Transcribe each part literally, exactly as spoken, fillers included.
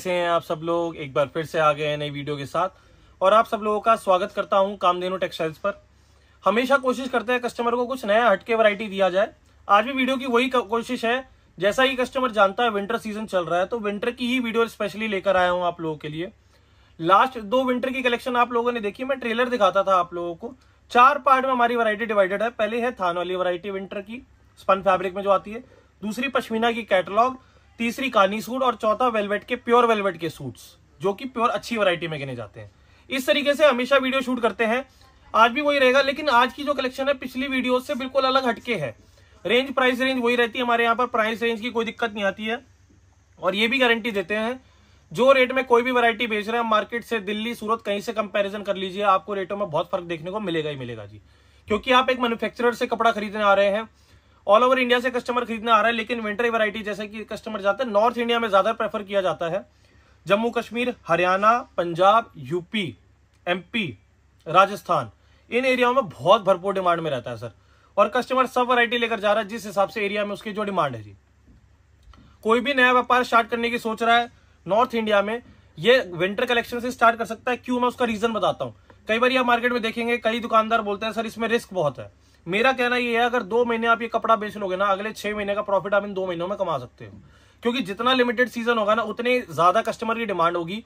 कैसे हैं आप सब लोग, एक बार फिर से आ गए हैं नई वीडियो के साथ और आप सब लोगों का स्वागत करता हूं कामधेनु टेक्सटाइल्स पर। हमेशा कोशिश करते हैं कस्टमर को कुछ नया हटके वैरायटी दिया जाए। आज भी वीडियो की वही कोशिश है। जैसा ही कस्टमर जानता है विंटर सीजन चल रहा है तो विंटर की ही वीडियो स्पेशली लेकर आया हूँ आप लोगों के लिए। लास्ट दो विंटर की कलेक्शन आप लोगों ने देखी, मैं ट्रेलर दिखाता था आप लोगों को। चार पार्ट में हमारी वैरायटी डिवाइडेड है। पहले है थान वाली वैरायटी विंटर की, स्पन फैब्रिक में जो आती है, दूसरी पश्मीना की कैटलॉग, तीसरी कानी सूट और चौथा वेलवेट के, प्योर वेलवेट के सूट्स जो कि प्योर अच्छी वैरायटी में गिने जाते हैं। इस तरीके से हमेशा वीडियो शूट करते हैं, आज भी वही रहेगा। लेकिन आज की जो कलेक्शन है पिछली वीडियो से बिल्कुल अलग हटके है। रेंज, प्राइस रेंज वही रहती है हमारे यहाँ पर, प्राइस रेंज की कोई दिक्कत नहीं आती है। और ये भी गारंटी देते हैं जो रेट में कोई भी वैरायटी बेच रहे हैं मार्केट से, दिल्ली सूरत कहीं से कंपेरिजन कर लीजिए, आपको रेटों में बहुत फर्क देखने को मिलेगा ही मिलेगा जी। क्योंकि आप एक मैन्युफैक्चरर से कपड़ा खरीदने आ रहे हैं, ऑल ओवर इंडिया से कस्टमर खरीदने आ रहा है। लेकिन विंटर वैरायटी जैसे कि कस्टमर जाते हैं नॉर्थ इंडिया में ज्यादा प्रेफर किया जाता है। जम्मू कश्मीर, हरियाणा, पंजाब, यूपी, एमपी, राजस्थान, इन एरियाओं में बहुत भरपूर डिमांड में रहता है सर। और कस्टमर सब वैरायटी लेकर जा रहा है जिस हिसाब से एरिया में उसकी जो डिमांड है जी। कोई भी नया व्यापार स्टार्ट करने की सोच रहा है नॉर्थ इंडिया में, ये विंटर कलेक्शन से स्टार्ट कर सकता है। क्यों, मैं उसका रीजन बताता हूँ। कई बार आप मार्केट में देखेंगे कई दुकानदार बोलते हैं सर इसमें रिस्क बहुत है। मेरा कहना यह है अगर दो महीने आप ये कपड़ा बेच लोगे ना, अगले छह महीने का प्रॉफिट आप इन दो महीनों में कमा सकते हो। क्योंकि जितना लिमिटेड सीजन होगा ना उतने ज्यादा कस्टमर की डिमांड होगी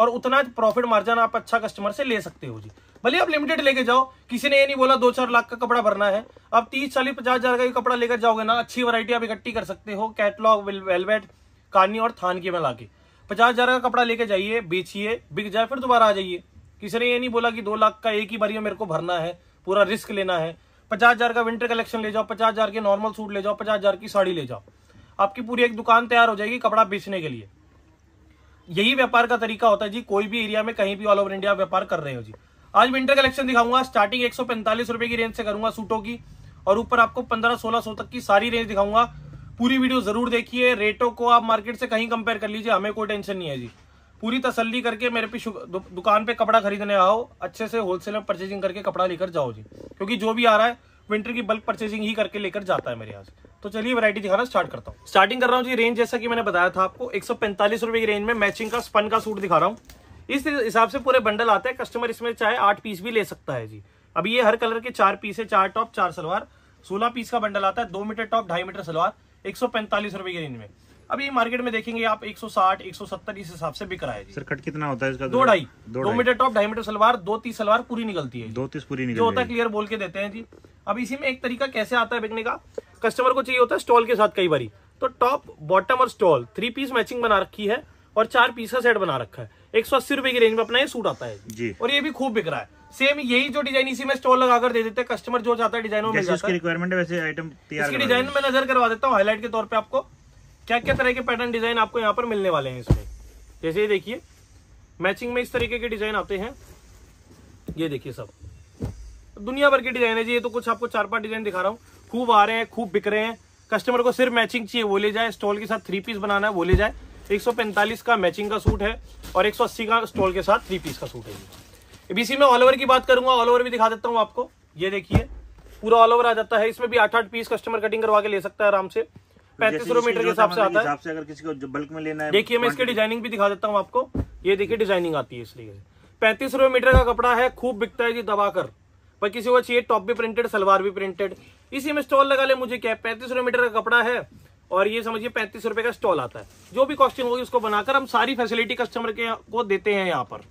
और उतना प्रॉफिट मार्जिन आप अच्छा कस्टमर से ले सकते हो जी। भले आप लिमिटेड लेके जाओ, किसी ने ये नहीं बोला दो चार लाख का कपड़ा भरना है। आप तीस चालीस पचास हजार का कपड़ा लेकर जाओगे ना, अच्छी वैरायटी आप इकट्ठी कर सकते हो कैटलॉग, वेलवेट, कानी और थान की मिला के। पचास हजार का कपड़ा लेके जाइए, बेचिए, बिक जाए, फिर दोबारा आ जाइए। किसी ने ये नहीं बोला कि दो लाख का एक ही बारी मेरे को भरना है, पूरा रिस्क लेना है। पचास हजार का विंटर कलेक्शन ले जाओ, पचास हजार के नॉर्मल सूट ले जाओ, पचास हजार की साड़ी ले जाओ, आपकी पूरी एक दुकान तैयार हो जाएगी कपड़ा बेचने के लिए। यही व्यापार का तरीका होता है जी। कोई भी एरिया में कहीं भी ऑल ओवर इंडिया व्यापार कर रहे हो जी। आज विंटर कलेक्शन दिखाऊंगा, स्टार्टिंग एक सौ पैंतालीस रुपए की रेंज से करूंगा सूटों की और ऊपर आपको पंद्रह सोलह सौ तक की सारी रेंज दिखाऊंगा। पूरी वीडियो जरूर देखिए, रेटों को आप मार्केट से कहीं कंपेयर कर लीजिए, हमें कोई टेंशन नहीं है जी। पूरी तसल्ली करके मेरे पे दुकान पे कपड़ा खरीदने आओ, अच्छे से होलसेल में परचेजिंग करके कपड़ा लेकर जाओ जी। क्योंकि जो भी आ रहा है विंटर की बल्क परचेजिंग ही करके लेकर जाता है मेरे यहाँ से। तो चलिए वैरायटी दिखाना स्टार्ट करता हूँ। स्टार्टिंग कर रहा हूँ जी रेंज, जैसा कि मैंने बताया था आपको एक सौ पैंतालीस रुपए की रेंज में मैचिंग का स्पन का सूट दिखा रहा हूँ। इस हिसाब से पूरे बंडल आता है, कस्टमर इसमें चाहे आठ पीस भी ले सकता है जी। अभी ये हर कलर के चार पीस है, चार टॉप चार सलवार, सोलह पीस का बंडल आता है। दो मीटर टॉप ढाई मीटर सलवार, एक सौ पैंतालीस रुपए की रेंज में। अभी मार्केट में देखेंगे आप एक सौ साठ, एक सौ सत्तर इस हिसाब से बिक रहा है। सर कट कितना होता है इसका? दो ढाई, दो मीटर टॉप ढाई मीटर सलवार, दो तीस सलवार पूरी निकलती है, दो तीस पूरी निकलती है, जो होता है क्लियर बोल के देते हैं जी। अब इसी में एक तरीका कैसे आता है बिकने का, कस्टमर को चाहिए होता है स्टॉल के साथ कई बारी, तो टॉप बॉटम और स्टॉल थ्री पीस मैचिंग बना रखी है और चार पीस का सेट बना रखा है। एक सौ अस्सी रुपए की रेंज में अपना ये सूट आता है जी। और ये भी खूब बिक रहा है। सेम यही जो डिजाइन इसी में स्टॉल लगाकर दे देते हैं, कस्टमर जो चाहता है डिजाइन में मिल जाता है। रिक्वायरमेंट है वैसे आइटम तैयार करके डिजाइन में नजर करवा देता हूँ हाईलाइट के तौर पे आपको, क्या क्या तरह के पैटर्न डिजाइन आपको यहाँ पर मिलने वाले हैं इसमें। जैसे ये देखिए मैचिंग में इस तरीके के डिजाइन आते हैं, ये देखिए सब दुनिया भर के डिजाइन है जी। ये तो कुछ आपको चार पांच डिजाइन दिखा रहा हूँ, खूब आ रहे हैं, खूब बिक रहे हैं। कस्टमर को सिर्फ मैचिंग चाहिए वो ले जाए, स्टॉल के साथ थ्री पीस बनाना है वो ले जाए। एक सौ पैंतालीस का मैचिंग का सूट है और एक सौ अस्सी का स्टॉल के साथ थ्री पीस का सूट है जी। इसी में ऑल ओवर की बात करूंगा, ऑल ओवर भी दिखा देता हूँ आपको। ये देखिए पूरा ऑल ओवर आ जाता है, इसमें भी आठ आठ पीस कस्टमर कटिंग करवा के ले सकता है आराम से। पैंतीस सौ मीटर के हिसाब से आता है, अगर किसी को बल्क में लेना है। देखिए मैं इसके डिजाइनिंग भी दिखा देता हूँ आपको, ये देखिए डिजाइनिंग आती है इसलिए। पैंतीस रुपए मीटर का कपड़ा है, खूब बिकता है जी दबाकर। पर किसी को चाहिए टॉप भी प्रिंटेड सलवार भी प्रिंटेड, इसी में स्टॉल लगा ले मुझे क्या। पैंतीस रुपए मीटर का कपड़ा है और ये समझिए पैंतीस रुपए का स्टॉल आता है। जो भी कॉस्टिंग होगी उसको बनाकर हम सारी फैसिलिटी कस्टमर के को देते हैं। यहाँ पर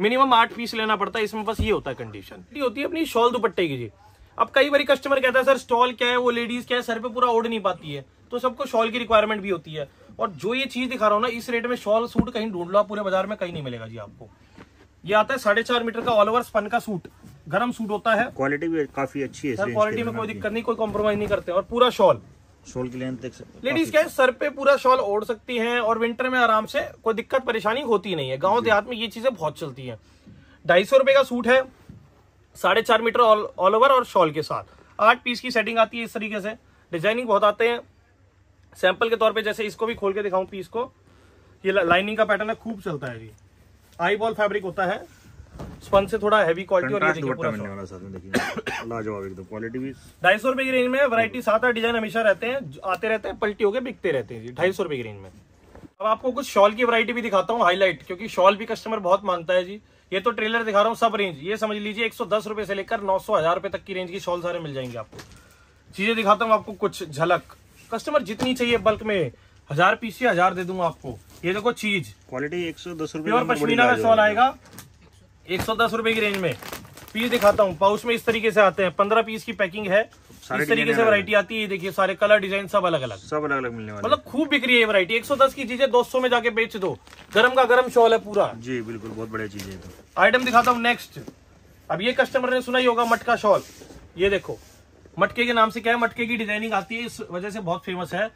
मिनिमम आठ पीस लेना पड़ता है, इसमें बस ये होता है कंडीशन। ये होती है अपनी शॉल दुपट्टे की जी। अब कई बार कस्टमर कहता है सर स्टॉल क्या है, वो लेडीज क्या है, सर पे पूरा ओढ़ नहीं पाती है, तो सबको शॉल की रिक्वायरमेंट भी होती है। और जो ये चीज दिखा रहा हूँ ना, इस रेट में शॉल सूट कहीं ढूंढ लो आप, पूरे बाजार में कहीं नहीं मिलेगा जी आपको। ये आता है साढ़े चार मीटर का ऑल ओवर स्पन का सूट, गरम सूट होता है, क्वालिटी भी काफी अच्छी है सर। क्वालिटी में कोई दिक्कत नहीं, कोई कॉम्प्रोमाइज नहीं करते। और पूरा शॉल, शॉल की लेंथ देख सकते हैं, लेडीज क्या है सर पे पूरा शॉल ओढ़ सकती है और विंटर में आराम से कोई दिक्कत परेशानी होती नहीं है। गाँव देहात में ये चीजें बहुत चलती है। ढाई सौ रुपए का सूट है, साढ़े चार मीटर ऑल ओवर और शॉल के साथ, आठ पीस की सेटिंग आती है इस तरीके से। डिजाइनिंग बहुत आते हैं सैंपल के तौर पे, जैसे इसको भी खोल के दिखाऊं पीस को। ये लाइनिंग का पैटर्न है, खूब चलता है जी। आई बॉल फैब्रिक होता है, स्पन से थोड़ा हैवी क्वालिटी। और ये देखिए पूरा लाजवाब एकदम, क्वालिटी भी। ढाई सौ रुपए की रेंज में वैरायटी सात आठ डिजाइन हमेशा रहते हैं, आते रहते हैं, पलटी होके बिकते रहते हैं जी। ढाई सौ रुपए की रेंज में अब आपको कुछ शॉल की वैरायटी भी दिखाता हूँ हाईलाइट, क्योंकि शॉल भी कस्टमर बहुत मांगता है जी। ये तो ट्रेलर दिखा रहा हूँ, सब रेंज ये समझ लीजिए एक सौ दस रुपए से लेकर नौ सौ हजार रुपए तक की रेंज की शॉल सारे मिल जाएंगे आपको। चीजें दिखाता हूँ आपको कुछ झलक, कस्टमर जितनी चाहिए बल्क में हजार पीस या हजार दे दूंगा आपको। ये देखो चीज क्वालिटी एक सौ दस रुपए, पश्मीना का शॉल आएगा एक सौ दस रुपए की रेंज में। पीस दिखाता हूँ, पाउच में इस तरीके से आते हैं, पंद्रह पीस की पैकिंग है, इस तरीके से वैरायटी आती है। ये देखिए सारे कलर डिजाइन सब अलग अलग सब अलग अलग मिलने वाले, मतलब खूब बिक्री है वैरायटी। एक सौ दस की चीजें दो सौ में जाके बेच दो, गरम का गरम शॉल है पूरा जी, बिल्कुल बहुत बढ़िया चीज है। तो आइटम दिखाता हूँ नेक्स्ट। अब ये कस्टमर ने सुना ही होगा मटका शॉल, ये देखो मटके के नाम से क्या है, मटके की डिजाइनिंग आती है, इस वजह से बहुत फेमस है।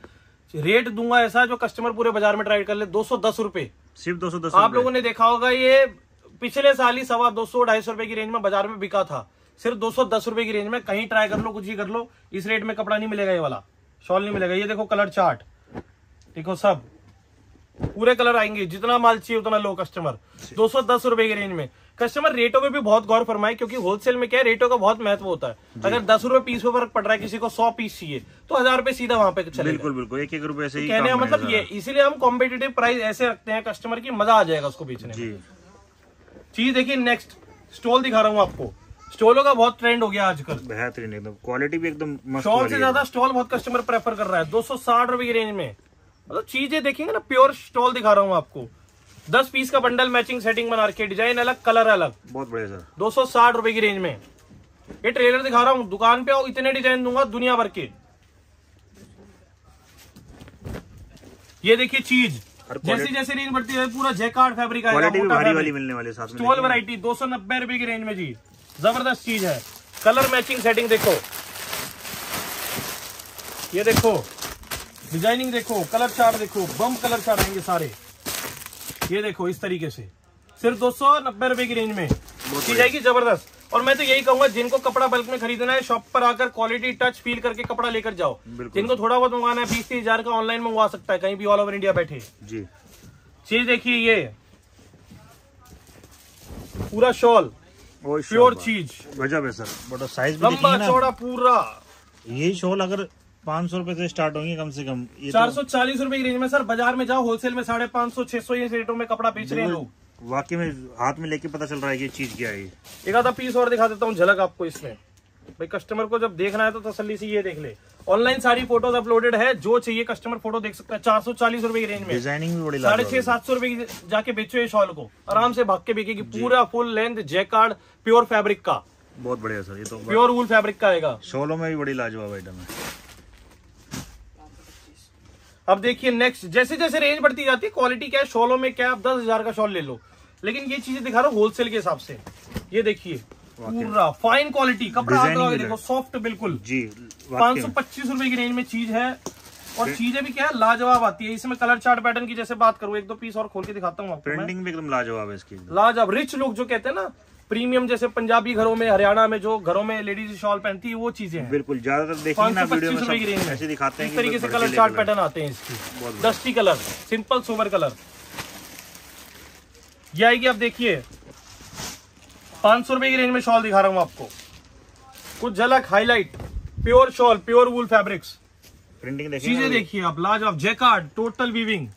रेट दूंगा ऐसा जो कस्टमर पूरे बाजार में ट्राई कर ले, दो सौ दस रूपये सिर्फ दो सौ दस। आप लोगों ने देखा होगा ये पिछले साल ही सवा दो सौ ढाई सौ रुपए की रेंज में बाजार में बिका था, सिर्फ दो सौ दस रुपए की रेंज में। कहीं ट्राई कर लो, कुछ ही कर लो, इस रेट में कपड़ा नहीं मिलेगा, ये वाला शॉल नहीं मिलेगा। ये देखो कलर चार्ट, देखो सब पूरे कलर आएंगे, जितना माल चाहिए उतना लो कस्टमर, दो सौ दस रुपए की रेंज में। कस्टमर रेटों पे भी बहुत गौर फरमाए, क्योंकि होलसेल में क्या है रेटों का बहुत महत्व होता है। अगर दस रुपए पीस पे फर्क पड़ रहा है, किसी को सौ पीस चाहिए तो हजार रुपए सीधा वहां पे चलेगा। बिल्कुल बिल्कुल, एक एक रुपए से ही कहने का मतलब ये, इसीलिए हम कॉम्पिटेटिव प्राइस ऐसे रखते हैं कस्टमर की मजा आ जाएगा उसको बेचने में। चीज देखिए नेक्स्ट स्टॉल दिखा रहा हूँ आपको, स्टॉलों का बहुत ट्रेंड हो गया आजकल, बेहतरीन एकदम, क्वालिटी भी एकदम मस्त। स्टॉल से ज्यादा स्टॉल बहुत कस्टमर प्रेफर कर रहा है, दो सौ साठ रुपए की रेंज में। मतलब चीजें देखेंगे ना, प्योर स्टॉल दिखा रहा हूँ आपको, दस पीस का बंडल मैचिंग सेटिंग बना रखे, डिजाइन अलग कलर अलग, बहुत बढ़िया सर, दो सौ साठ रुपए की रेंज में। ये ट्रेलर दिखा रहा हूँ, दुकान पे आओ इतने डिजाइन दूंगा दुनिया भर के। ये देखिए चीज जैसे जैसे रेंज बढ़ती है, पूरा जैकार्ड फैब्रिक आएगा, स्टॉल वैरायटी दो सौ नब्बे रुपए की रेंज में जी, जबरदस्त चीज है। कलर मैचिंग सेटिंग देखो, ये देखो डिजाइनिंग देखो, कलर चार्ट देखो, बम कलर चार्ट आएंगे सारे। ये देखो इस तरीके से सिर्फ दो सौ नब्बे रुपए की रेंज में चीज आएगी, जबरदस्त। और मैं तो यही कहूंगा जिनको कपड़ा बल्क में खरीदना है, शॉप पर आकर क्वालिटी टच फील करके कपड़ा लेकर जाओ। जिनको थोड़ा बहुत मंगाना है, बीस तीस हजार का ऑनलाइन मंगवा सकता है, कहीं भी ऑल ओवर इंडिया बैठे जी। चीज देखिए ये पूरा शॉल प्योर चीज गजब है सर, बट साइज भी लंबा चौड़ा पूरा। ये शॉल अगर पाँच सौ रूपये से स्टार्ट होंगे कम से कम, चार सौ चालीस रूपये की रेंज में सर। बाजार में जाओ होलसेल में साढ़े पाँच सौ छह सौ रेटों में कपड़ा बेच रहे हैं लोग, वाकई में हाथ में लेके पता चल रहा है कि चीज क्या है। एक आधा पीस और दिखा देता हूँ झलक आपको इसमें, भाई कस्टमर को जब देखना है तो तसल्ली से ये देख ले। ऑनलाइन सारी फोटोज अपलोडेड है, जो चाहिए कस्टमर फोटो देख सकता है। चार सौ चालीस रूपये की रेंज में, डिजाइनिंग भी बड़ी, साढ़े छह सात सौ रूपये की जाके बेचो ये शॉल को, आराम से भाग के बिकेगी। पूरा full length jacquard pure fabric का, बहुत बढ़िया सर, ये तो प्योर वूल फैब्रिक का आएगा। शॉलों में भी बड़ी लाजवाब आइटम है। अब देखिए नेक्स्ट, जैसे जैसे रेंज बढ़ती जाती है क्वालिटी क्या है शॉलों में, क्या आप दस हजार का शॉल ले लो, लेकिन ये चीजें दिखा रहा हूँ होलसेल के हिसाब से। ये देखिए पूरा फाइन क्वालिटी कपड़ा, देखो सॉफ्ट बिल्कुल जी, पाँच सौ पच्चीस रुपए की रेंज में चीज है। और चीजें भी क्या है लाजवाब आती है, इसमें कलर चार्ट पैटर्न की जैसे बात करूँ, एक दो पीस और खोल के दिखाता हूँ, प्रिंटिंग भी एकदम लाजवाब है इसकी, लाजवाब। रिच लोग जो कहते हैं ना, प्रीमियम, जैसे पंजाबी घरों में, हरियाणा में जो घरों में लेडीज शॉल पहनती है, वो चीजें हैं बिल्कुल। ज्यादातर देखिए ना वीडियो में सब ऐसे दिखाते हैं, इस तरीके से कलर चार्ट पैटर्न आते हैं इसकी, dusty colour, simple sober colour ये आएगी। आप देखिए पाँच सौ रुपए की रेंज में शॉल दिखा रहा हूँ आपको, कुछ झलक highlight, pure shawl pure wool fabrics, printing चीजें देखिए आप लाजवाब, जैकार्ड टोटल वीविंग,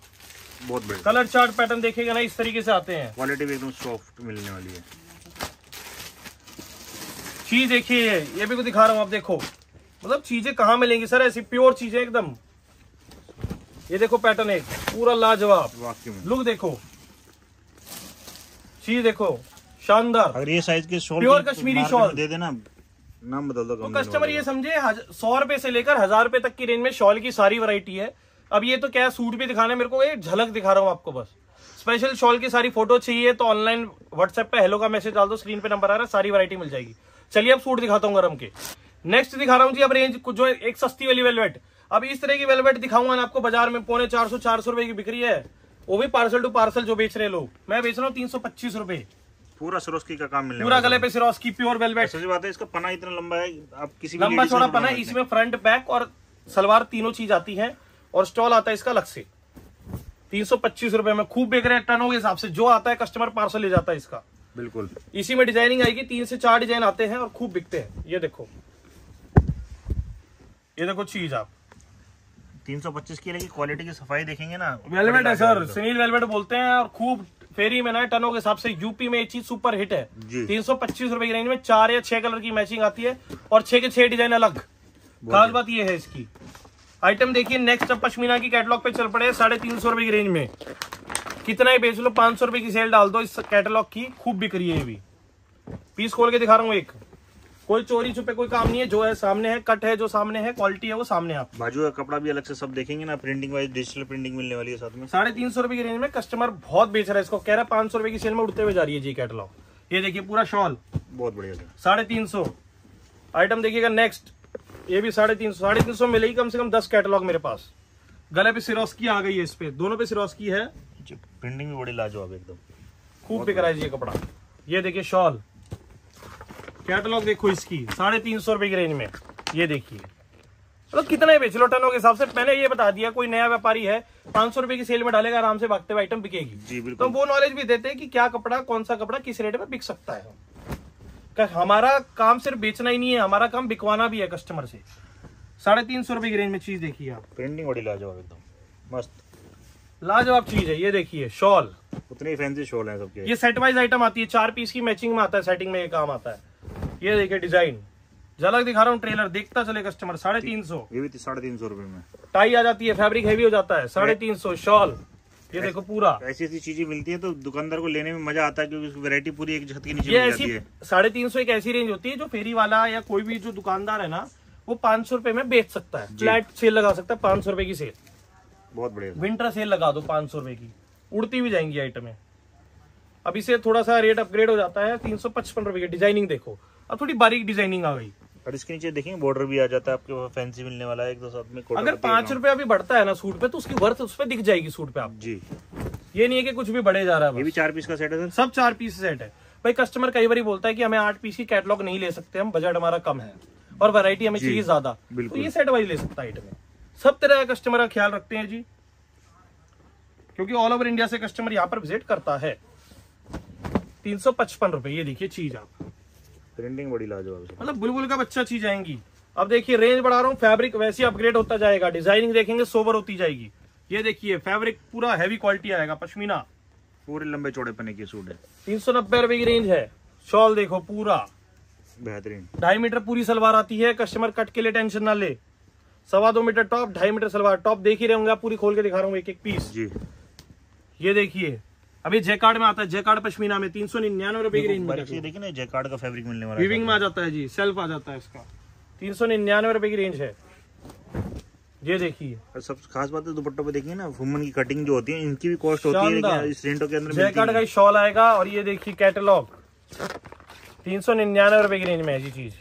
बहुत बढ़िया कलर चार्ट पैटर्न देखेगा ना, इस तरीके से आते हैं, क्वालिटी भी एकदम सॉफ्ट मिलने वाली है। चीज देखिए ये भी कुछ दिखा रहा हूँ आप, देखो मतलब चीजें कहाँ मिलेंगी सर ऐसी प्योर चीजें एकदम। ये देखो पैटर्न एक पूरा लाजवाब, लुक देखो, चीज देखो शानदार। अगर ये साइज के शॉल प्योर कश्मीरी शॉल दे देना, नाम बदल दो तो कस्टमर ये समझे सौ रुपए से लेकर हजार रुपए तक की रेंज में शॉल की सारी वैरायटी है। अब ये तो क्या सूट भी दिखाना है मेरे को, ये झलक दिखा रहा हूँ आपको बस। स्पेशल शॉल की सारी फोटो चाहिए तो ऑनलाइन व्हाट्सएप पे हेलो का मैसेज डाल दो, स्क्रीन पे नंबर आ रहा है, सारी वैरायटी मिल जाएगी। चलिए अब सूट दिखाता हूँ गरम के, नेक्स्ट दिखा रहा हूँ जी। अब रेंज कुछ जो एक सस्ती वाली वेलवेट, अब इस तरह की वेलवेट दिखाऊंगा ना आपको, बाजार में पौने चार सौ चार सौ रुपए की बिक्री है, वो भी पार्सल टू पार्सल जो बेच रहे लोग। मैं बेच रहा हूँ तीन सौ पच्चीस रुपए, पूरा सिरोस्की का काम मिलने, पूरा गले पे सिरोस्की प्योर वेलवेट। सही बात है, इसका पना इतना लंबा है, आप किसी लंबा चौड़ा पना, इसमें फ्रंट बैक और सलवार तीनों चीज आती है, और स्टॉल आता है इसका अलग से। तीन सौ पच्चीस रुपए में खूब बिक रहे हैं, टनों के हिसाब से जो आता है कस्टमर पार्सल ले जाता है इसका, बिल्कुल। इसी में डिजाइनिंग आएगी, तीन से चार डिजाइन आते हैं और खूब बिकते हैं। ये देखो ये देखो चीज आप तीन सौ पच्चीस की लेकिन क्वालिटी की सफाई देखेंगे ना, वेलवेट है सर, सुनील वेलवेट बोलते हैं और खूब फेरी में ना टनों के हिसाब से यूपी में ये चीज सुपर हिट है। तीन सौ पच्चीस रुपए की रेंज में चार या छह कलर की मैचिंग आती है और छह के छह डिजाइन अलग। खास बात ये है इसकी। आइटम देखिए नेक्स्ट अब पश्मीना की कैटलॉग पे चल पड़े साढ़े तीन सौ रुपए की रेंज में, कितना ही बेच लो पांच सौ रुपए की सेल डाल दो इस कैटलॉग की, खूब बिक्री है। ये भी पीस खोल के दिखा रहा हूँ, एक कोई चोरी छुपे कोई काम नहीं है, जो है सामने है, कट है जो सामने है, क्वालिटी है वो सामने। आप बाजू का कपड़ा भी अलग से सब देखेंगे ना, प्रिंटिंग वाइज डिजिटल प्रिंटिंग मिलने वाली है साथ में। साढ़े तीन सौ रुपए की रेंज में कस्टमर बहुत बेच रहा है इसको, कह रहा है पांच सौ रुपए की सेल में उड़ते हुए जा रही है जी कैटलॉग। ये देखिए पूरा शॉल बहुत बढ़िया साढ़े तीन सौ। आइटम देखिएगा नेक्स्ट, ये भी साढ़े तीन सौ, साढ़े तीन सौ मिलेगी कम से कम दस कैटलॉग मेरे पास। गले पे सिरोस्की आ गई है, इस पे दोनों पे सिरोस्की है, प्रिंटिंग भी बड़ी लाजवाब एकदम, खूब बिक रहा है ये कपड़ा। ये देखिए शॉल कैटलॉग देखो इसकी साढ़े तीन सौ रुपए की रेंज में। ये देखिए तो कितना ही बेच लो टनों के हिसाब से। पहले ये बता दिया कोई नया व्यापारी है पांच सौ रुपए की सेल में डालेगा, आराम से भागते हुए आइटम बिकेगी जी, बिल्कुल। तो वो नॉलेज भी देते हैं कि क्या कपड़ा, कौन सा कपड़ा किस रेट में बिक सकता है। हमारा काम सिर्फ बेचना ही नहीं है, हमारा काम बिकवाना भी है कस्टमर से। साढ़े तीन सौ रुपए की रेंज में चीज देखिए आप, प्रिंटिंग बड़ी लाजवाब एकदम, मस्त लाजवाब चीज है। ये देखिए शॉल, उतनी फैंसी शॉल है सबके। ये सेट वाइज आइटम आती है, चार पीस की मैचिंग में आता है, सेटिंग में ये काम आता है। ये देखिए डिजाइन, झलक दिखा रहा हूँ, ट्रेलर देखता चले कस्टमर। साढ़े तीन सौ, ये भी साढ़े तीन सौ रुपए में। टाई आ जाती है, फैब्रिक हैवी हो जाता है, साढ़े तीन सौ। शॉल ये देखो पूरा, ऐसी ऐसी चीजें मिलती है तो दुकानदार को लेने में मजा आता है क्योंकि वैरायटी पूरी एक छत के नीचे मिल जाती है। साढ़े तीन सौ एक ऐसी रेंज होती है जो फेरी वाला या कोई भी जो दुकानदार है ना वो पाँच सौ रुपए में बेच सकता है, फ्लैट सेल लगा सकता है। पाँच सौ रुपए की सेल बहुत बढ़िया, विंटर सेल लगा दो पाँच सौ रुपए की, उड़ती भी जाएंगी आइटमें। अब इसे थोड़ा सा रेट अपग्रेड हो जाता है तीन सौ पचपन रुपए की। डिजाइनिंग देखो, अब थोड़ी बारीक डिजाइनिंग आ गई और इसके नीचे देखेंगे बॉर्डर भी आ जाता है, आपके वहाँ फैंसी मिलने वाला है एक दो साथ में। अगर पांच रुपया भी बढ़ता है ना सूट पे तो उसकी वर्थ उस पे दिख जाएगी सूट पे आप जी। ये नहीं है कि कुछ भी बढ़े जा रहा है। ये भी चार पीस का सेट है, सब चार पीस सेट है भाई। कस्टमर कई बार बोलता है कि हमें आठ पीस की कैटलॉग नहीं ले सकते हम, बजट हमारा कम है और वैरायटी हमें चाहिए ज्यादा, तो ये सेट वाइज ले सकता है आइटम। सब तरह का कस्टमर का ख्याल रखते हैं जी, क्योंकि ऑल ओवर इंडिया से कस्टमर यहाँ पर विजिट करता है। तीन सौ पचपन रुपए ये देखिए चीज आप, प्रिंटिंग बड़ी लाजवाब, मतलब बुलबुल का बच्चा चीज आएंगी। अब देखिए रेंज बढ़ा रहा हूँ, फैब्रिक वैसे अपग्रेड होता जाएगा, डिजाइनिंग देखेंगे सोबर होती जाएगी। ये देखिए फैब्रिक पूरा हैवी क्वालिटी आएगा, पश्मीना पूरे लंबे चौड़े पने के सूट है। तीन सौ नब्बे रुपए की रेंज है। शॉल देखो पूरा बेहतरीन, ढाई मीटर पूरी सलवार आती है, कस्टमर कट के लिए टेंशन ना ले। सवा दो मीटर टॉप, ढाई मीटर सलवार। टॉप देख ही रहे होंगे आप, पूरी खोल के दिखा रहा हूँ एक एक पीस जी। ये देखिए अभी जैकार्ड में आता है, जैकार्ड पश्मीना में तीन सौ निन्यानवे रुपए की रेंज में। देखिए ना जैकार्ड का फैब्रिक मिलने वाला है, वीविंग में आ जाता है जी, सेल्फ आ जाता है इसका। तीन सौ निन्यानवे रुपए की रेंज है। ये देखिए और सब खास बात है दुपट्टों पे देखिए ना, वुमन की कटिंग जो होती है इनकी भी कॉस्ट होती है, लेकिन इस रेंटों के अंदर जैकार्ड का शॉल आएगा। और ये देखिए कैटलॉग तीन सौ निन्यानवे रुपए की रेंज में है जी, चीज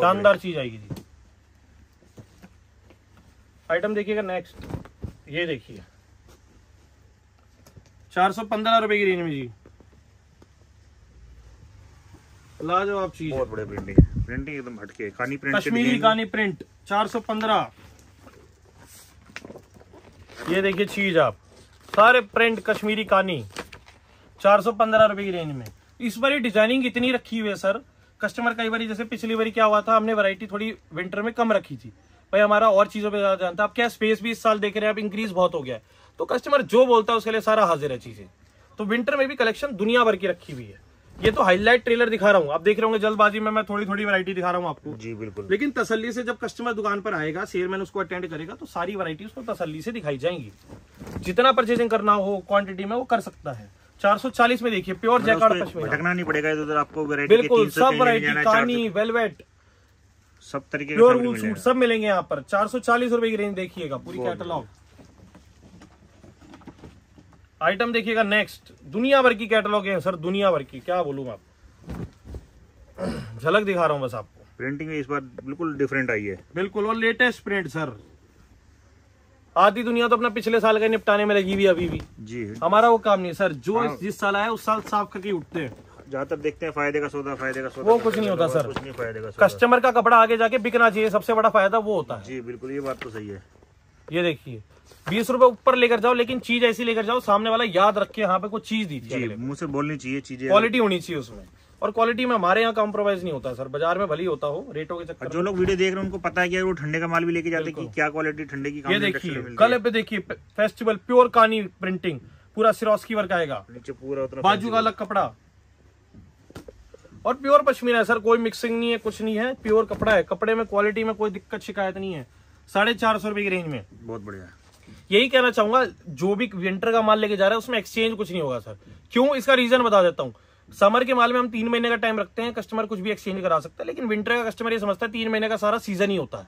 शानदार चीज आएगी जी। आइटम देखिएगा नेक्स्ट, ये देखिए चार सौ पंद्रह रुपए की रेंज में जी, लाजवाब चीज, बहुत बड़े प्रिंटिंग, प्रिंटिंग एकदम हटके, कानी प्रिंट, कश्मीरी कानी प्रिंट, चार सौ पंद्रह। ये देखिए चीज आप, सारे प्रिंट कश्मीरी कानी, चार सौ पंद्रह रुपए की रेंज में। इस बार डिजाइनिंग इतनी रखी हुई है सर, कस्टमर कई बार जैसे पिछली बार क्या हुआ था, हमने वैरायटी थोड़ी विंटर में कम रखी थी भाई, हमारा और चीजों पे ज्यादा जानता है। आप क्या स्पेस भी इस साल देख रहे हैं, आप इंक्रीज बहुत हो गया है, तो कस्टमर जो बोलता है उसके लिए सारा हाजिर है चीजें। तो विंटर में भी कलेक्शन दुनिया भर की रखी हुई है। ये तो हाईलाइट ट्रेलर दिखा रहा हूँ, आप देख रहे होंगे जल्दबाजी में मैं थोड़ी थोड़ी वैरायटी दिखा रहा हूँ आपको जी, बिल्कुल। लेकिन तसल्ली से जब कस्टमर दुकान पर आएगा, सेलमैन उसको अटेंड करेगा, तो सारी वैरायटी उसको तसल्ली से दिखाई जाएंगी। जितना परचेजिंग करना हो क्वांटिटी में वो कर सकता है। चार सौ चालीस में देखिए प्योर जैकार्ड पश्मीना, नहीं पड़ेगा इधर आपको, बिल्कुल सब वैरायटी, कानी, वेलवेट, सब तरीके प्योर वूल सूट सब मिलेंगे यहाँ पर। चार सौ चालीस रुपए की रेंज देखिएगा पूरी कैटलॉग। आइटम देखिएगा नेक्स्ट, दुनिया भर की कैटलॉग है सर, दुनिया भर की, क्या बोलूं मैं आपको, झलक दिखा रहा हूँ बस आपको। प्रिंटिंग इस बार बिल्कुल डिफरेंट आई है, बिल्कुल, और लेटेस्ट प्रिंट सर। आधी दुनिया तो अपना पिछले साल का निपटाने में लगी हुई अभी भी जी, हमारा वो काम नहीं सर, जो जिस साल आया उस साल साफ करके उठते हैं। ज्यादातर देखते हैं फायदे का सौदा, फायदे का सौदा, वो कुछ नहीं होता सर, कुछ नहीं फायदे का सौदा। कस्टमर का कपड़ा आगे जाके बिकना चाहिए, सबसे बड़ा फायदा वो होता है जी, बिल्कुल, ये बात तो सही है। ये देखिए बीस रुपए ऊपर लेकर जाओ, लेकिन चीज ऐसी लेकर जाओ सामने वाला याद रखे यहाँ पे कुछ चीज दी थी, मुझसे बोलनी चाहिए, चीजें क्वालिटी होनी चाहिए उसमें। और क्वालिटी में हमारे यहाँ कॉम्प्रोमाइज नहीं होता सर, बाजार में भले ही होता हो रेटों के चक्कर। जो लोग वीडियो देख रहे हैं उनको पता है कि वो ठंडे का माल भी लेके जाते हैं कि क्या क्वालिटी ठंडे की। ये देखिए कलर पे देखिए, फेस्टिवल प्योर कानी प्रिंटिंग, पूरा सिरोस्की वर्क आएगा, नीचे पूरा बाजू का अलग कपड़ा और प्योर पश्मीना है सर, कोई मिक्सिंग नहीं है, कुछ नहीं है, प्योर कपड़ा है। कपड़े में क्वालिटी में कोई दिक्कत शिकायत नहीं है। साढ़े चार सौ रुपए की रेंज में बहुत बढ़िया है। यही कहना चाहूंगा जो भी विंटर का माल लेके जा रहा है उसमें एक्सचेंज कुछ नहीं होगा सर। क्यों, इसका रीजन बता देता हूँ। समर के माल में हम तीन महीने का टाइम रखते हैं, कस्टमर कुछ भी एक्सचेंज करा सकता है, लेकिन विंटर का कस्टमर ये समझता है तीन महीने का सारा सीजन ही होता है।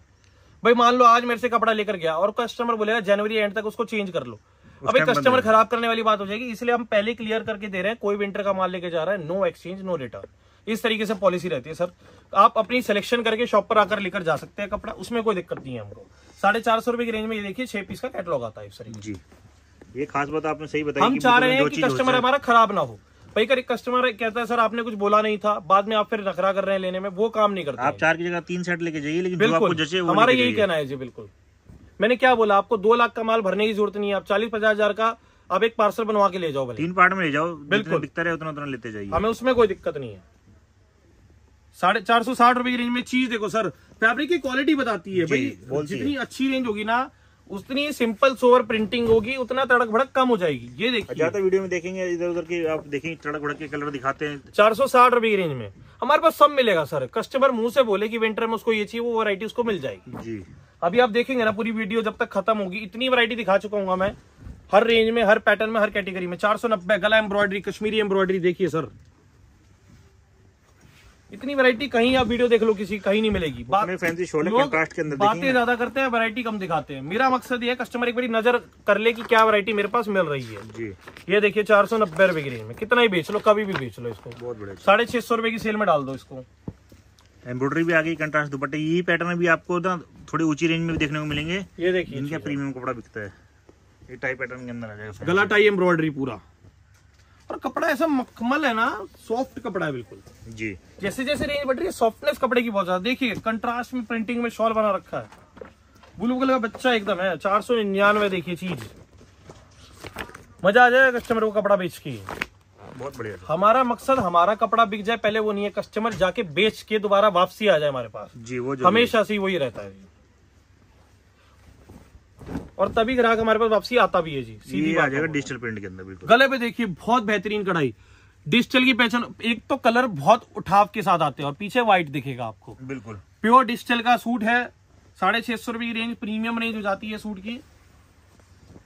भाई मान लो आज मेरे से कपड़ा लेकर गया और कस्टमर बोलेगा जनवरी एंड तक उसको चेंज कर लो, अभी कस्टमर खराब करने वाली बात हो जाएगी। इसलिए हम पहले क्लियर करके दे रहे हैं, कोई विंटर का माल लेके जा रहा है नो एक्सचेंज नो रिटर्न, इस तरीके से पॉलिसी रहती है सर। आप अपनी सिलेक्शन करके शॉप पर आकर लेकर जा सकते हैं कपड़ा, उसमें कोई दिक्कत नहीं है हमको। साढ़े चार सौ रुपए की रेंज में ये देखिए छह पीस का कैटलॉग आता है सर जी। ये खास बात आपने सही बताई, हम चाह रहे हैं कि कस्टमर हमारा खराब ना हो। भाई कर एक कस्टमर कहता है सर आपने कुछ बोला नहीं था, बाद में आप फिर नखरा कर रहे हैं लेने में, वो काम नहीं करता। आप चार की जगह तीन सेट लेके जाइए, लेकिन जो आपको जचे वो हमारा यही कहना है जी। बिल्कुल, मैंने क्या बोला आपको, दो लाख का माल भरने की जरूरत नहीं है। आप चालीस पचास हजार का आप एक पार्सल बनवा के ले जाओ, तीन पार्ट में ले जाओ, बिल्कुल बिकता रहे उतना उतना लेते जाइए, हमें उसमें कोई दिक्कत नहीं है। साढ़े चार सौ साठ रुपए की रेंज में चीज देखो सर, फैब्रिक की क्वालिटी बताती है भाई। जितनी अच्छी रेंज होगी ना उतनी सिंपल सोवर प्रिंटिंग होगी, उतना तड़क भड़क कम हो जाएगी। ये देखिए ज्यादा वीडियो में देखेंगे इधर उधर की, आप देखेंगे तड़क भड़क के कलर दिखाते हैं। चार सौ साठ रुपए की रेंज में हमारे पास सब मिलेगा सर। कस्टमर मुंह से बोले कि विंटर में उसको ये चाहिए, वो वैरायटी उसको मिल जाएगी जी। अभी आप देखेंगे ना पूरी वीडियो जब तक खत्म होगी, इतनी वैरायटी दिखा चुका हूँ मैं, हर रेंज में, हर पैटर्न में, हर कैटेगरी में। चार सौ नब्बे गला एम्ब्रॉयडरी, कश्मीरी एम्ब्रॉयडरी देखिए सर, इतनी वैरायटी कहीं आप वीडियो देख लो किसी कहीं नहीं मिलेगी। बात फैंसी शोले कंट्रास्ट के अंदर बातें ज्यादा करते हैं, वैरायटी कम दिखाते हैं। मेरा मकसद ये है कस्टमर एक बार नजर कर ले कि क्या वैरायटी मेरे पास मिल रही है जी। ये देखिए चार सौ नब्बे रुपए की रेंज में, कितना ही बेच लो, कभी भी बेच लो इसको, बहुत बढ़िया। साढ़े छह सौ रुपए की सेल में डाल दो इसको। एम्ब्रॉयडरी भी आ गई, कंट्रास्ट दुपट्टे, ये पैटर्न भी आपको थोड़ी ऊंची रेंज में देखने को मिलेंगे। ये देखिए इनका प्रीमियम कपड़ा बिकता है, ये टाई पैटर्न के अंदर आ जाएगा, गला टाई एम्ब्रॉयडरी पूरा, और कपड़ा ऐसा मखमल है ना, सॉफ्ट कपड़ा है बिल्कुल जी। जैसे जैसे रेंज बढ़ रही है सॉफ्टनेस कपड़े की बहुत ज्यादा। देखिए कंट्रास्ट में प्रिंटिंग में शॉल बना रखा है, ब्लू कलर का बच्चा एकदम है। चार सौ निन्यानवे देखिए चीज, मजा आ जाएगा कस्टमर को कपड़ा बेच के, बहुत बढ़िया। हमारा मकसद हमारा कपड़ा बिक जाए पहले, वो नहीं है। कस्टमर जाके बेच के दोबारा वापसी आ जाए हमारे पास जी, वो हमेशा से वही रहता है और तभी ग्राहक हमारे पास वापसी आता भी है जी। सीधी आ जाएगा डिजिटल प्रिंट के अंदर बिल्कुल। गले पे देखिए बहुत बेहतरीन कढ़ाई, डिजिटल की पहचान। एक तो कलर बहुत उठाव के साथ आते हैं और पीछे व्हाइट दिखेगा आपको बिल्कुल। प्योर डिजिटल का सूट है, साढ़े छह सौ रुपए की रेंज, प्रीमियम रेंज हो जाती है सूट की।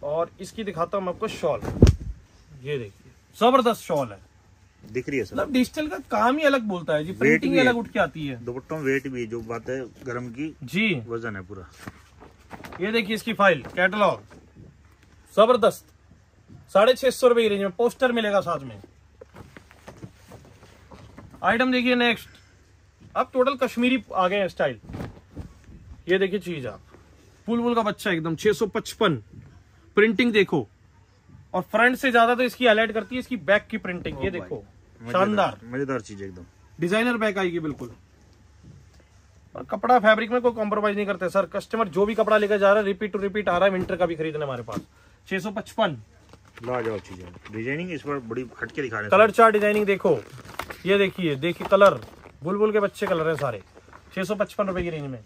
और इसकी दिखाता हूँ आपको शॉल, ये देखिए जबरदस्त शॉल है, दिख रही है सर। डिजिटल का काम ही अलग बोलता है जी, प्रिंटिंग अलग उठ के आती है। दुपट्टों में वेट भी जो बात है गर्म की जी, वजन है पूरा। ये देखिए इसकी फाइल कैटलॉग जबरदस्त, साढ़े छह सौ रुपए की रेंज में, पोस्टर मिलेगा साथ में। आइटम देखिए नेक्स्ट, अब टोटल कश्मीरी आ गए हैं स्टाइल। ये देखिए चीज आप, बुलबुल का बच्चा एकदम, छह सौ पचपन, प्रिंटिंग देखो। और फ्रंट से ज्यादा तो इसकी हाईलाइट करती है इसकी बैक की प्रिंटिंग, ये देखो शानदार मजेदार चीज एकदम, डिजाइनर बैक आएगी बिल्कुल। और कपड़ा फैब्रिक में कोई कॉम्प्रोमाइज नहीं करते सर। कस्टमर जो भी कपड़ा लेकर जा रहा है रिपीट टू रिपीट आ रहा है, विंटर का भी खरीदने हमारे पास। छह सौ पचपन, लाजवाब चीज है। डिजाइनिंग इस पर बड़ी हटके दिखा रहे हैं, कलर चार डिजाइनिंग देखो। ये देखिए देखिए कलर, बुलबुल के बच्चे कलर हैं सारे, छह सौ पचपन रुपए की रेंज में।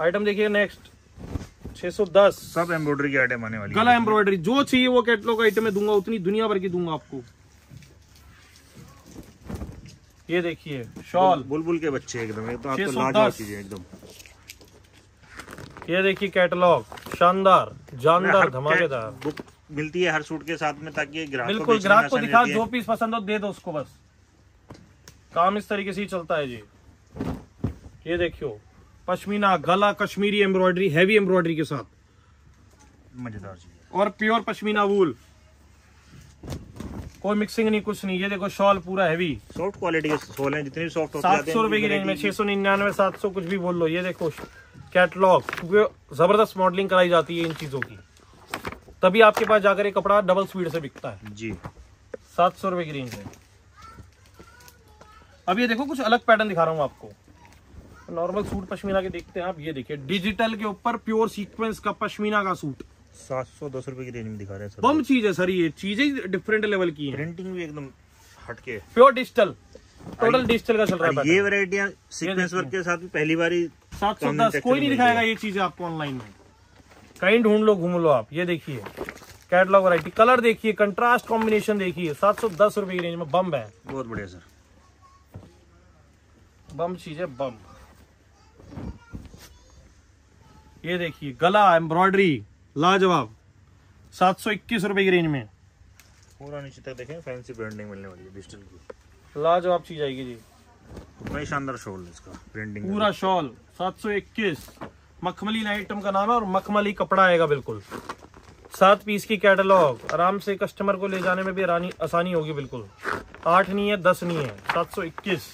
आइटम देखिए नेक्स्ट छह सौ दस, सब एम्ब्रॉयडरी की आइटम आने वाली, गला एम्ब्रॉयडरी। जो चाहिए वो कैटलॉग आइटम में दूंगा, उतनी दुनिया भर की दूंगा आपको। ये देखिए शॉल, बुलबुल के बच्चे एकदम, ये तो आपको लाजवाब चीजें एकदम। ये देखिए कैटलॉग, शानदार जानदार धमाकेदार, बुक मिलती है हर सूट के साथ में, ताकि ग्राहक बिल्कुल ग्राहक को दिखा, जो पीस पसंद हो दे दो उसको, बस काम इस तरीके से ही चलता है जी। ये देखियो पश्मीना गला, कश्मीरी एम्ब्रॉयडरी, हैवी एम्ब्रॉयडरी के साथ, मजेदार चीज। और प्योर पश्मीना वूल, कोई मिक्सिंग नहीं, कुछ नहीं। ये देखो शॉल पूरा हैवी, सॉफ्ट क्वालिटी के शॉल हैं, जितने भी सॉफ्ट होते हैं। सात सौ रुपए की रेंज में, छह सौ निन्यानवे, सात सौ कुछ भी बोल लो। ये देखो कैटलॉग, जबरदस्त मॉडलिंग कराई जाती है इन चीजों की, तभी आपके पास जाकर ये कपड़ा डबल स्पीड से बिकता है जी। सात सौ रुपए की रेंज में। अब ये देखो कुछ अलग पैटर्न दिखा रहा हूँ आपको, नॉर्मल सूट पश्मीना के देखते हैं आप। ये देखिए डिजिटल के ऊपर प्योर सीक्वेंस का पश्मीना का सूट, सात सौ दस रुपए की रेंज में दिखा रहे हैं सर। बम चीज है सर, ये चीजें डिफरेंट लेवल की है, प्रिंटिंग भी एकदम हटके प्योर डिजिटल, टोटल डिजिटल का चल रहा है। ये वैरायटियां सीक्वेंस वर्क के साथ भी पहली बार ही सात सौ दस, कोई नहीं दिखाएगा ये चीजें आपको ऑनलाइन में, कहीं ढूंढ लो घूम लो आप। ये देखिए कैटलॉग वैरायटी, कलर देखिए, कंट्रास्ट कॉम्बिनेशन देखिए, सात सौ दस रुपए की रेंज में बम है, बहुत बढ़िया सर, बम चीज है बम। ये देखिए गला एम्ब्रॉयडरी लाजवाब, सात सौ इक्कीस रुपए की रेंज में, पूरा नीचे तक देखें फैंसी ब्रांडिंग मिलने वाली है डिजिटल की, लाजवाब चीज आएगी जी। बड़ा शानदार शॉल इसका ब्रांडिंग, पूरा शॉल सात सौ इक्कीस, मखमली आइटम का नाम है और मखमली कपड़ा आएगा बिल्कुल। सात पीस की कैटलॉग, आराम से कस्टमर को ले जाने में भी आसानी होगी बिल्कुल, आठ नहीं है दस नहीं है, सात सौ इक्कीस।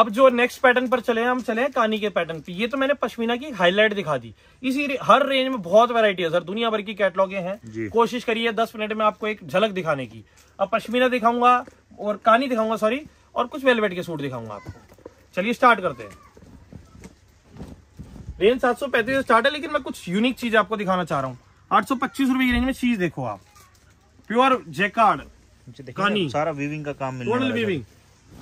अब जो नेक्स्ट पैटर्न पर चले हम चले हैं कानी के पैटर्न पे। ये तो मैंने पश्मीना की हाईलाइट दिखा दी, इसी रे, हर रेंज में बहुत वैरायटी है सर, दुनिया भर की कैटलॉगे हैं, कोशिश करिए दस मिनट में आपको एक झलक दिखाने की। अब पश्मीना दिखाऊंगा और कानी दिखाऊंगा सॉरी, और कुछ वेलवेट के सूट दिखाऊंगा आपको। चलिए स्टार्ट करते हैं। रेंज सात सौ पैंतीस से स्टार्ट है, लेकिन मैं कुछ यूनिक चीज आपको दिखाना चाह रहा हूँ। आठ सौ पच्चीस रुपए की रेंज में चीज देखो आप, प्योर जैकार्ड कानी, सारा वीविंग का काम, टोटल वीविंग।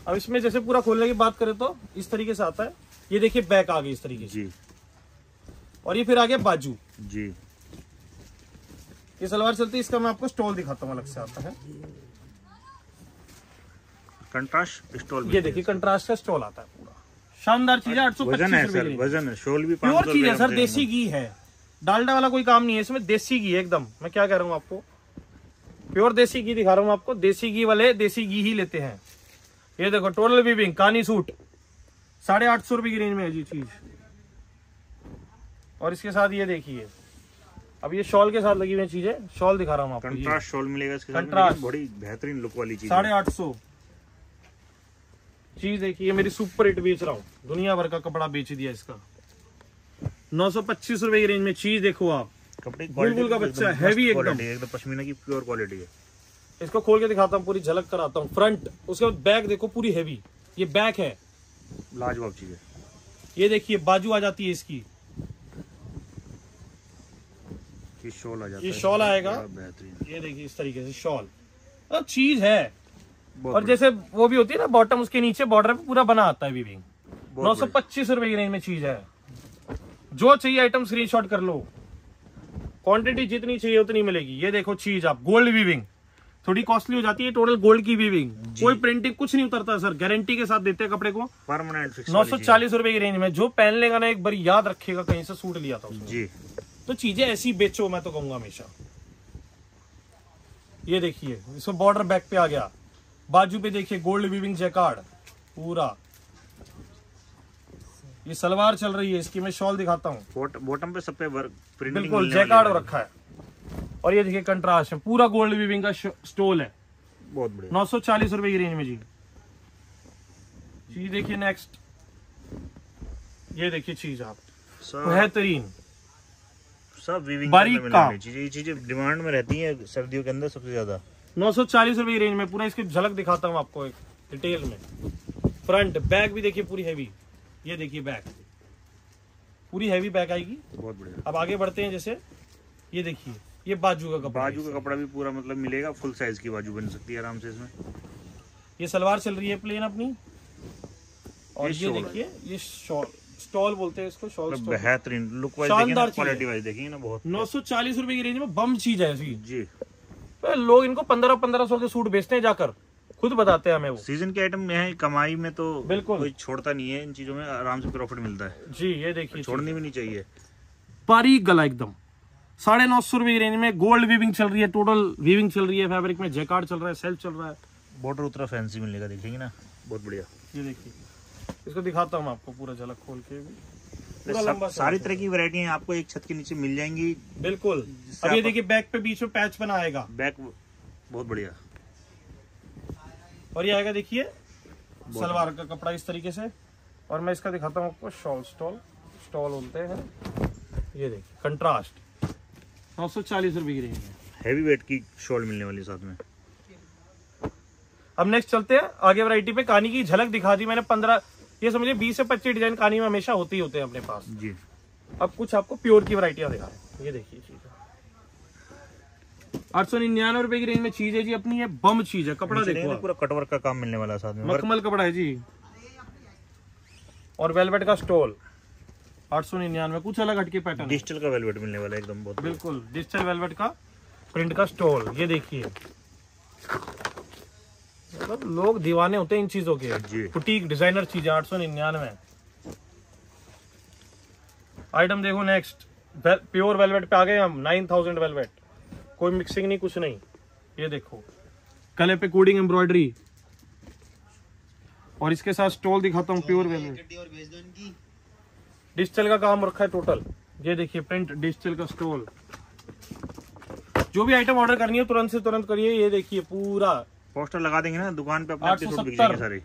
अब इसमें जैसे पूरा खोलने की बात करें तो इस तरीके से आता है, ये देखिए बैक आ गई इस तरीके से, और ये फिर आ गया बाजू जी। ये सलवार चलती है, इसका मैं आपको स्टॉल दिखाता हूँ, अलग से आता है कंट्रास्ट स्टॉल, ये देखिए कंट्रास्ट का स्टॉल आता है, पूरा शानदार चीज है। आठ सौ पच्चीस प्योर चीज है सर, देसी घी है, डालडा वाला कोई काम नहीं है इसमें, देसी घी एकदम। मैं क्या कह रहा हूँ आपको, प्योर देसी घी दिखा रहा हूँ आपको, देसी घी वाले देसी घी ही लेते हैं। ये देखो टोटल वीविंग कानी सूट, साढ़े आठ सौ रुपए की रेंज में है जी चीज। और इसके साथ ये देखिए, अब ये शॉल के साथ लगी हुई चीज है, शॉल दिखा रहा हूँ आपको, कंट्रास्ट शॉल मिलेगा इसके साथ, कंट्रास्ट बड़ी बेहतरीन लुक वाली चीज, साढ़े आठ सौ चीज। देखिए मेरी सुपर हिट बेच रहा हूँ, दुनिया भर का कपड़ा बेच दिया इसका, नौ सौ पच्चीस रुपए की रेंज में चीज देखो आप, कपड़े बुलबुल का बच्चा, हैवी एकदम, पश्मीना की प्योर क्वालिटी है। इसको खोल के दिखाता हूँ, पूरी झलक कराता हूँ फ्रंट, उसके बाद बैक देखो पूरी हैवी, ये बैक है, लाजवाब चीज है। ये देखिए बाजू आ जाती है इसकी, ये शॉल आ जाता है, ये शॉल आएगा, ये देखिए इस तरीके से शॉल, अब चीज है। और जैसे वो भी होती है ना बॉटम, उसके नीचे बॉर्डर पे पूरा बना आता है वीविंग। नौ सौ पच्चीस रुपए की रेंज में चीज है। जो चाहिए आइटम स्क्रीनशॉट कर लो, क्वांटिटी जितनी चाहिए उतनी मिलेगी। ये देखो चीज आप, गोल्ड वीविंग थोड़ी कॉस्टली हो जाती है, टोटल गोल्ड की वीविंग, कोई प्रिंटिंग कुछ नहीं उतरता सर, गारंटी के साथ देते हैं कपड़े को, परमानेंट। नौ सौ चालीस रुपए की रेंज में, जो पहन लेगा ना एक बार याद रखेगा कहीं से सूट लिया था जी। तो चीजें ऐसी बेचो, मैं तो कहूंगा हमेशा। ये देखिए इसमें बॉर्डर बैक पे आ गया, बाजू पे देखिए गोल्ड वीविंग जैकार्ड पूरा। ये सलवार चल रही है, इसकी मैं शॉल दिखाता हूँ, बॉटम पे सब पे बिल्कुल जैकार्ड रखा है। और ये देखिए कंट्रास्ट है, पूरा गोल्ड वीविंग का स्टॉल है, बहुत बढ़िया। नौ सौ चालीस रुपए की रेंज में जी चीज। देखिए नेक्स्ट, ये देखिए चीज आप, बेहतरीन सब वीविंग, बारीक काम, ये चीजें डिमांड में रहती हैं सर्दियों के अंदर सबसे ज्यादा। नौ सौ चालीस रुपए की रेंज में, पूरा इसकी झलक दिखाता हूँ आपको एक डिटेल में, फ्रंट बैक भी देखिए पूरी हैवी। ये देखिए बैक पूरी हैवी बैक आएगी, बहुत बढ़िया। अब आगे बढ़ते हैं, जैसे ये देखिए ये बाजू का कपड़ा, बाजू का कपड़ा भी पूरा मतलब मिलेगा, फुल साइज की बाजू बन सकती है आराम से इसमें। ये सलवार चल रही है प्लेन अपनी, और ये देखिए ये शॉल, स्टॉल बोलते हैं इसको, शॉल बेहतरीन लुक वाइज देखिए ना, क्वालिटी वाइज देखिए ना बहुत। नौ सौ चालीस रुपए की रेंज में बम चीज है जी। लोग इनको पंद्रह पंद्रह सौ के सूट बेचते हैं जाकर, खुद बताते हैं हमें, वो सीजन के आइटम है, कमाई में तो बिल्कुल कोई छोड़ता नहीं है, इन चीजों में आराम से प्रॉफिट मिलता है जी। ये देखिए छोड़नी भी नहीं चाहिए, बारीक गला एकदम। साढ़े नौ सौ रुपए की रेंज में गोल्ड वीविंग चल रही है, टोटल वीविंग चल रही है, फैब्रिक में जैकार्ड चल रहा है, सेल्फ चल रहा है, बॉर्डर उतरा फैंसी मिलेगा, देखेंगे ना बहुत बढ़िया। ये देखिए इसको दिखाता हूँ आपको पूरा झलक खोल के भी, सारी तरह की वैरायटी हैं आपको एक छत के नीचे मिल जाएंगी बिल्कुल। अब ये देखिए बैक पे बीच में पैच बना आएगा, बैक बहुत बढ़िया। और ये आएगा देखिए सलवार का कपड़ा इस तरीके से, और मैं इसका दिखाता हूँ आपको शॉल, स्टॉल स्टॉल बोलते हैं। ये देखिए कंट्रास्ट, नौ सौ चालीस रुपए की रेंज में, हैवी वेट की शॉल मिलने वाली साथ में। अब नेक्स्ट चलते हैं आगे वैरायटी पे, कानी की झलक दिखा दी मैंने, पंद्रह ये समझिए बीस से पच्चीस डिजाइन कानी में हमेशा होते ही होते हैं अपने पास जी। अब कुछ आपको प्योर की वैरायटियां दिखा रहे हैं, ये देखिए आठ सौ निन्यानवे रुपए की रेंज में चीज है जी अपनी, ये बम चीज है। कपड़ा देखो पूरा कटवर्क का काम मिलने वाला साथ में, मखमल कपड़ा है जी और वेलवेट का स्टॉल आठ सौ निन्यानवे, कुछ अलग हटके पैटर्न, डिजिटल का वेलवेट मिलने वाला एकदम, बहुत बिल्कुल डिजिटल वेलवेट का प्रिंट का स्टॉल। ये देखिए मतलब लोग दीवाने होते हैं इन चीजों के, बुटीक डिजाइनर चीजें आठ सौ निन्यानवे। आइटम देखो नेक्स्ट, प्योर वेलवेट पे आ गए हम, नाइन थाउजेंड वेलवेट, कोई मिक्सिंग नहीं कुछ नहीं। ये देखो गले पे कोडिंग एम्ब्रॉयडरी और इसके साथ स्टॉल दिखाता हूँ। प्योर वेलवेट डिजिटल का काम रखा है टोटल। ये देखिए प्रिंट डिजिटल का स्टॉल। जो भी आइटम ऑर्डर करनी है तुरंत से तुरंत करिए। ये देखिए पूरा पोस्टर लगा देंगे ना दुकान पे अपने, आठ सौ सत्तर सारी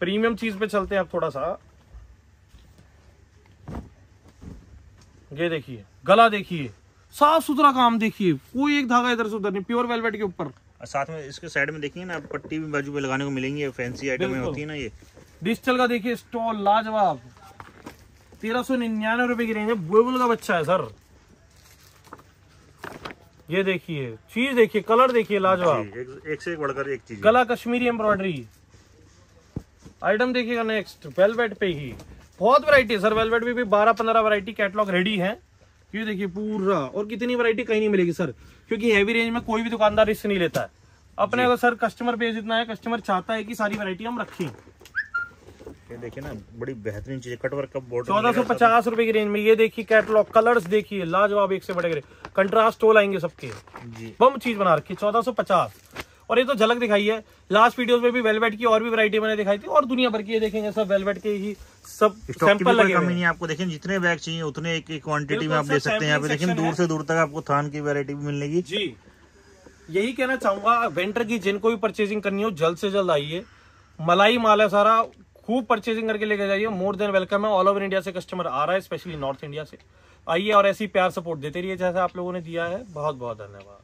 प्रीमियम चीज पे चलते हैं आप थोड़ा सा। ये देखिए गला देखिए, साफ सुथरा काम देखिए, कोई एक धागा इधर से उधर नहीं, प्योर वेलवेट के ऊपर। साथ में इसके साइड में देखिए ना पट्टी भी बाजू पे लगाने को मिलेंगी, फैंसी आइटमें होती है ना। ये डिजिटल का देखिए स्टॉल लाजवाब, तेरह सौ निन्यानवे रुपए की रेंज है, बुलबुल का बच्चा है सर। ये देखिए चीज देखिए, कलर देखिए लाजवाब, एक, एक से एक बढ़कर एक चीज। गला कश्मीरी एम्ब्रॉयडरी। आइटम देखिएगा नेक्स्ट वेलवेट पे ही, बहुत वैरायटी है सर वेलवेट में भी, बारह पंद्रह वैरायटी कैटलॉग रेडी है। ये देखिए पूरा, और कितनी वैरायटी कहीं नहीं मिलेगी सर, क्योंकि हैवी रेंज में कोई भी दुकानदार रिस्क नहीं लेता है अपने। अगर सर कस्टमर बेस इतना है, कस्टमर चाहता है कि सारी वैरायटी हम रखें। ये देखिए ना बड़ी बेहतरीन चीज, कटवर्क का बॉर्डर चौदह सौ पचास रुपए की रेंज में। ये देखिए कैटलॉग, कलर्स देखिए लाजवाब, एक से बड़े कंट्रास्ट टोल आएंगे सबके, बम चीज बना रखी चौदह सौ पचास। और ये तो झलक दिखाई है, लास्ट वीडियोस में भी वेलवेट की और भी वैरायटी मैंने दिखाई थी और दुनिया भर की। ये देखेंगे सब वेलवेट के ही सब सैंपल लगे हुए हैं आपको, देखें जितने बैग चाहिए उतने एक एक क्वांटिटी में आप ले सकते हैं। यहाँ पे देखें दूर से दूर तक आपको थान की वैरायटी भी मिलेगी जी। यही कहना चाहूंगा वेंटर की जिनको भी परचेजिंग करनी हो जल्द से जल्द आइए, मलाई माल है सारा, खूब परचेजिंग करके लेके जाइए। मोर देन वेलकम है, ऑल ओवर इंडिया से कस्टमर आ रहा है, स्पेशली नॉर्थ इंडिया से। आइए और ऐसी प्यार सपोर्ट देते रहिए जैसे आप लोगों ने दिया है। बहुत बहुत धन्यवाद।